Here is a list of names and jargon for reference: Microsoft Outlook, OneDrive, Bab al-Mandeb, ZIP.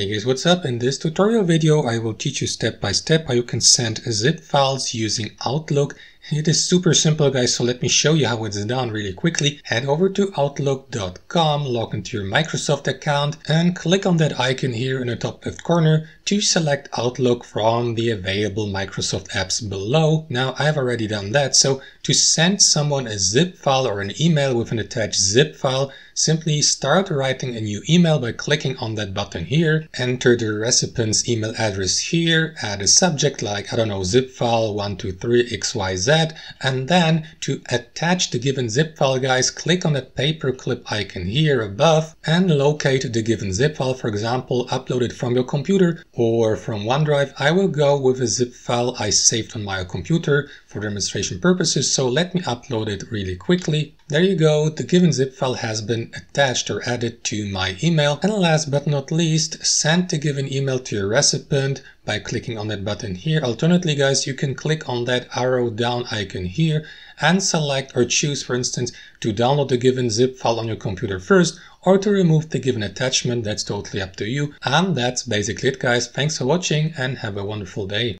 Hey guys, what's up? In this tutorial video I will teach you step by step how you can send zip files using Outlook. It is super simple guys, so let me show you how it's done really quickly. Head over to outlook.com, log into your Microsoft account and click on that icon here in the top left corner to select Outlook from the available Microsoft apps below. Now I've already done that, so to send someone a zip file or an email with an attached zip file, simply start writing a new email by clicking on that button here, enter the recipient's email address here, add a subject like, I don't know, zip file 123xyz, and then to attach the given zip file guys, click on that paperclip icon here above and locate the given zip file, for example uploaded from your computer or from OneDrive. I will go with a zip file I saved on my computer for demonstration purposes, so let me upload it really quickly. There you go, the given zip file has been attached or added to my email. And last but not least, send the given email to your recipient by clicking on that button here. Alternatively guys, you can click on that arrow down icon here and select or choose, for instance, to download the given zip file on your computer first or to remove the given attachment. That's totally up to you. And that's basically it guys. Thanks for watching and have a wonderful day.